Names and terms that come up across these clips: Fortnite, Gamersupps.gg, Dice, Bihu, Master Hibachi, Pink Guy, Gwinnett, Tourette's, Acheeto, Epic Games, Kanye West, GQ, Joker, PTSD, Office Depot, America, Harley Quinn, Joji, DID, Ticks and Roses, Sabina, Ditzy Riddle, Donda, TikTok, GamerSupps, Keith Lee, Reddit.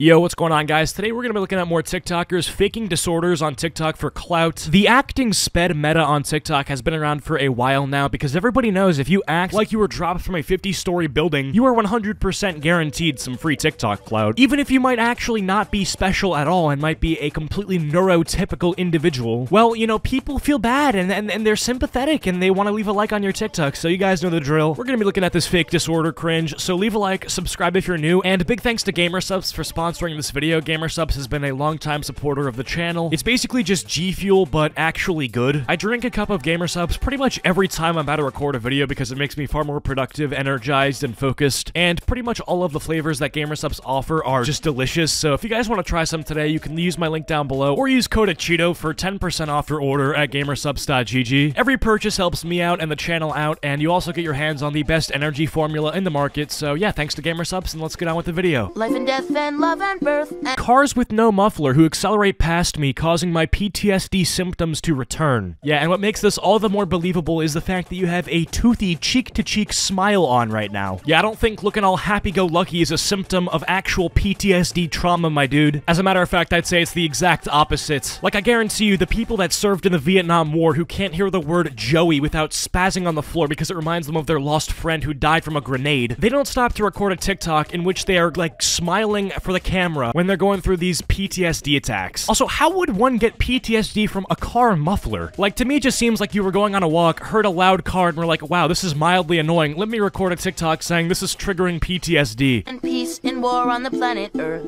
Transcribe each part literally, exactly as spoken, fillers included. Yo, what's going on, guys? Today we're going to be looking at more TikTokers faking disorders on TikTok for clout. The acting sped meta on TikTok has been around for a while now because everybody knows if you act like you were dropped from a fifty-story building, you are one hundred percent guaranteed some free TikTok clout, even if you might actually not be special at all and might be a completely neurotypical individual. Well, you know, people feel bad and, and, and they're sympathetic and they want to leave a like on your TikTok, so you guys know the drill. We're going to be looking at this fake disorder cringe, so leave a like, subscribe if you're new, and big thanks to Gamersupps for sponsoring During this video. Gamersupps has been a long-time supporter of the channel. It's basically just G Fuel, but actually good. I drink a cup of Gamersupps pretty much every time I'm about to record a video because it makes me far more productive, energized, and focused. And pretty much all of the flavors that Gamersupps offer are just delicious. So if you guys want to try some today, you can use my link down below or use code Acheeto for ten percent off your order at Gamersupps dot G G. Every purchase helps me out and the channel out, and you also get your hands on the best energy formula in the market. So yeah, thanks to Gamersupps, and let's get on with the video. Life and death and love. And birth and cars with no muffler who accelerate past me, causing my P T S D symptoms to return. Yeah, and what makes this all the more believable is the fact that you have a toothy cheek-to-cheek smile on right now. Yeah, I don't think looking all happy-go-lucky is a symptom of actual P T S D trauma, my dude. As a matter of fact, I'd say it's the exact opposite. Like, I guarantee you, the people that served in the Vietnam War who can't hear the word Joey without spazzing on the floor because it reminds them of their lost friend who died from a grenade, they don't stop to record a TikTok in which they are, like, smiling for the camera when they're going through these P T S D attacks. Also, how would one get P T S D from a car muffler? Like, to me, it just seems like you were going on a walk, heard a loud car, and were like, wow, this is mildly annoying. Let me record a TikTok saying this is triggering P T S D. And peace and war on the planet Earth.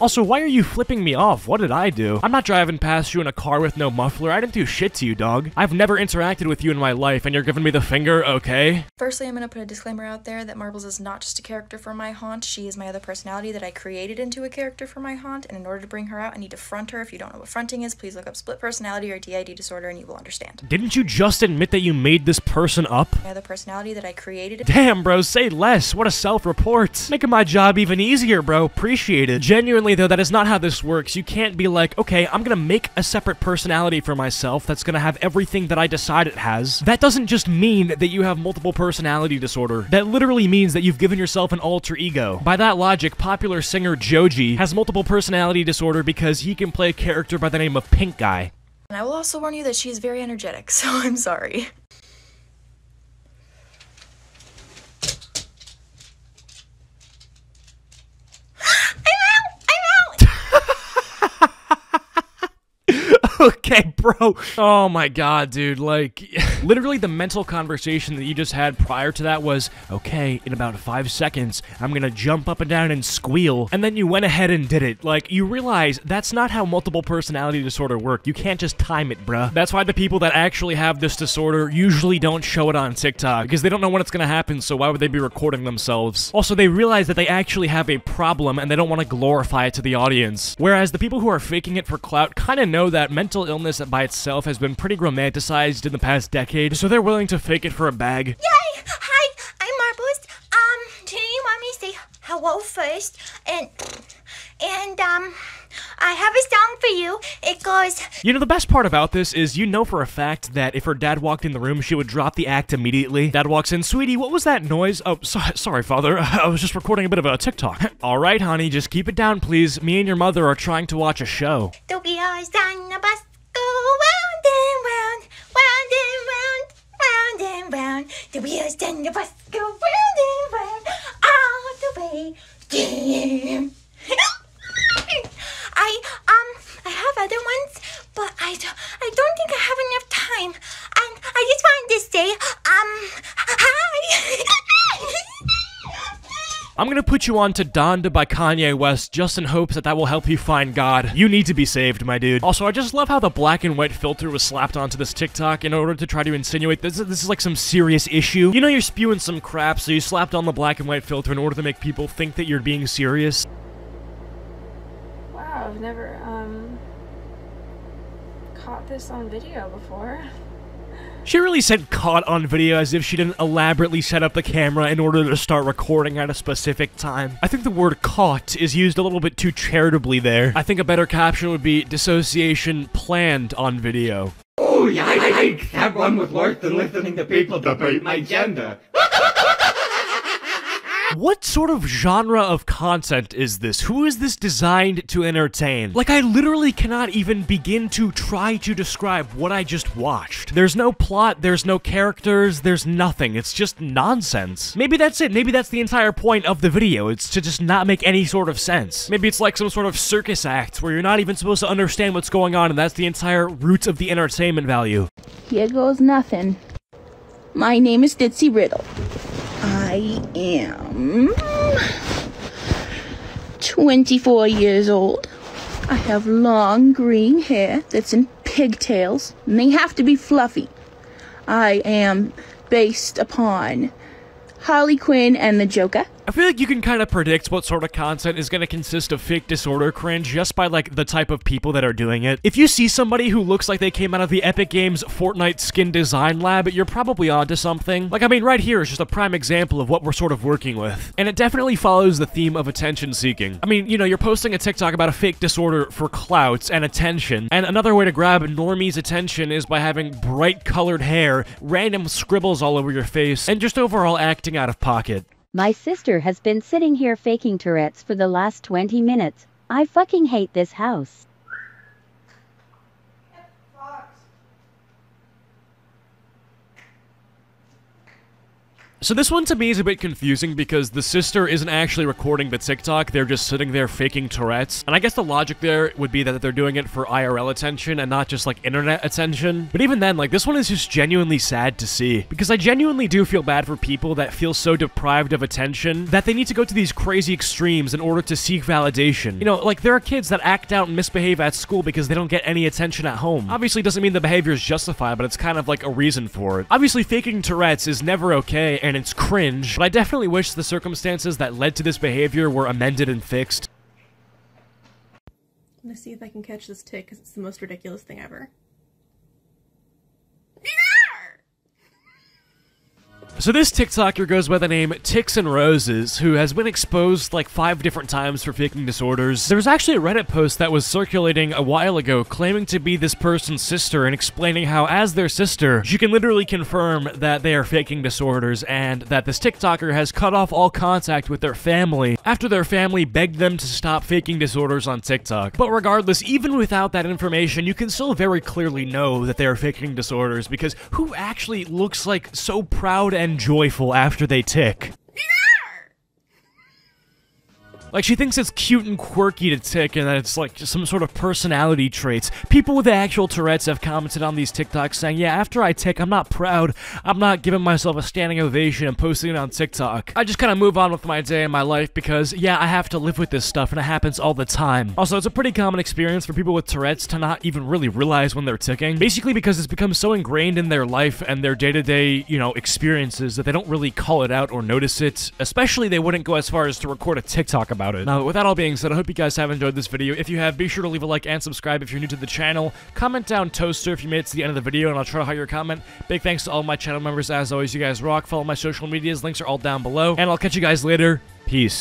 Also, why are you flipping me off? What did I do? I'm not driving past you in a car with no muffler. I didn't do shit to you, dog. I've never interacted with you in my life, and you're giving me the finger, okay? Firstly, I'm gonna put a disclaimer out there that Marbles is not just a character for my haunt. She is my other personality that I created into a character for my haunt, and in order to bring her out, I need to front her. If you don't know what fronting is, please look up split personality or D I D disorder, and you will understand. Didn't you just admit that you made this person up? My other personality that I created. Damn, bro, say less. What a self-report. Making my job even easier, bro. Appreciate it. Genuinely, though, that is not how this works. You can't be like, okay, I'm gonna make a separate personality for myself that's gonna have everything that I decide it has. That doesn't just mean that you have multiple personality disorder. That literally means that you've given yourself an alter ego. By that logic, popular singer Joji has multiple personality disorder because he can play a character by the name of Pink Guy. And I will also warn you that she's very energetic, so I'm sorry. Okay, bro. Oh my god, dude. Like, literally the mental conversation that you just had prior to that was, okay, in about five seconds, I'm gonna jump up and down and squeal. And then you went ahead and did it. Like, you realize that's not how multiple personality disorder work. You can't just time it, bruh. That's why the people that actually have this disorder usually don't show it on TikTok, because they don't know when it's gonna happen, so why would they be recording themselves? Also, they realize that they actually have a problem and they don't want to glorify it to the audience. Whereas the people who are faking it for clout kind of know that mental Mental illness by itself has been pretty romanticized in the past decade, so they're willing to fake it for a bag. Yay! Hi, I'm Marbles. Um, do you want me to say hello first? And, and, um... I have a song for you. It goes... You know, the best part about this is you know for a fact that if her dad walked in the room, she would drop the act immediately. Dad walks in, sweetie, what was that noise? Oh, so sorry, father. I was just recording a bit of a TikTok. All right, honey, just keep it down, please. Me and your mother are trying to watch a show. The wheels on the bus go round and round, round and round, round and round. The wheels on the bus go round and round, all the way. Damn. I, um, I have other ones, but I, do, I don't think I have enough time, and I just wanted to say, um, hi! I'm gonna put you on to Donda by Kanye West just in hopes that that will help you find God. You need to be saved, my dude. Also, I just love how the black and white filter was slapped onto this TikTok in order to try to insinuate this, this is like some serious issue. You know you're spewing some crap, so you slapped on the black and white filter in order to make people think that you're being serious. I've never um, caught this on video before. She really said caught on video as if she didn't elaborately set up the camera in order to start recording at a specific time. I think the word caught is used a little bit too charitably there. I think a better caption would be dissociation planned on video. Oh yeah, I, I, I have one with worse than listening to people debate my gender. What sort of genre of content is this? Who is this designed to entertain? Like, I literally cannot even begin to try to describe what I just watched. There's no plot, there's no characters, there's nothing. It's just nonsense. Maybe that's it. Maybe that's the entire point of the video. It's to just not make any sort of sense. Maybe it's like some sort of circus act where you're not even supposed to understand what's going on, and that's the entire root of the entertainment value. Here goes nothing. My name is Ditzy Riddle. I am twenty-four years old. I have long green hair that's in pigtails, and they have to be fluffy. I am based upon Harley Quinn and the Joker. I feel like you can kind of predict what sort of content is going to consist of fake disorder cringe just by, like, the type of people that are doing it. If you see somebody who looks like they came out of the Epic Games Fortnite skin design lab, you're probably onto something. Like, I mean, right here is just a prime example of what we're sort of working with. And it definitely follows the theme of attention seeking. I mean, you know, you're posting a TikTok about a fake disorder for clout and attention. And another way to grab normies' attention is by having bright colored hair, random scribbles all over your face, and just overall acting out of pocket. My sister has been sitting here faking Tourette's for the last twenty minutes. I fucking hate this house. So this one to me is a bit confusing because the sister isn't actually recording the TikTok, they're just sitting there faking Tourette's. And I guess the logic there would be that they're doing it for I R L attention and not just, like, internet attention. But even then, like, this one is just genuinely sad to see. Because I genuinely do feel bad for people that feel so deprived of attention that they need to go to these crazy extremes in order to seek validation. You know, like, there are kids that act out and misbehave at school because they don't get any attention at home. Obviously, it doesn't mean the behavior is justified, but it's kind of like a reason for it. Obviously, faking Tourette's is never okay, and it's cringe, but I definitely wish the circumstances that led to this behavior were amended and fixed. I'm gonna see if I can catch this tick because it's the most ridiculous thing ever. So this TikToker goes by the name Ticks and Roses, who has been exposed like five different times for faking disorders. There was actually a Reddit post that was circulating a while ago claiming to be this person's sister and explaining how, as their sister, she can literally confirm that they are faking disorders and that this TikToker has cut off all contact with their family after their family begged them to stop faking disorders on TikTok. But regardless, even without that information, you can still very clearly know that they are faking disorders because who actually looks like so proud and And joyful after they tick? Like, she thinks it's cute and quirky to tick and that it's like some sort of personality traits. People with the actual Tourette's have commented on these TikToks saying, yeah, after I tick, I'm not proud. I'm not giving myself a standing ovation and posting it on TikTok. I just kind of move on with my day and my life because, yeah, I have to live with this stuff and it happens all the time. Also, it's a pretty common experience for people with Tourette's to not even really realize when they're ticking. Basically because it's become so ingrained in their life and their day-to-day, you know, experiences that they don't really call it out or notice it. Especially they wouldn't go as far as to record a TikTok about it. Now, with that all being said, I hope you guys have enjoyed this video. If you have, be sure to leave a like and subscribe if you're new to the channel. Comment down Toaster if you made it to the end of the video, and I'll try to hide your comment. Big thanks to all my channel members. As always, you guys rock. Follow my social medias. Links are all down below. And I'll catch you guys later. Peace.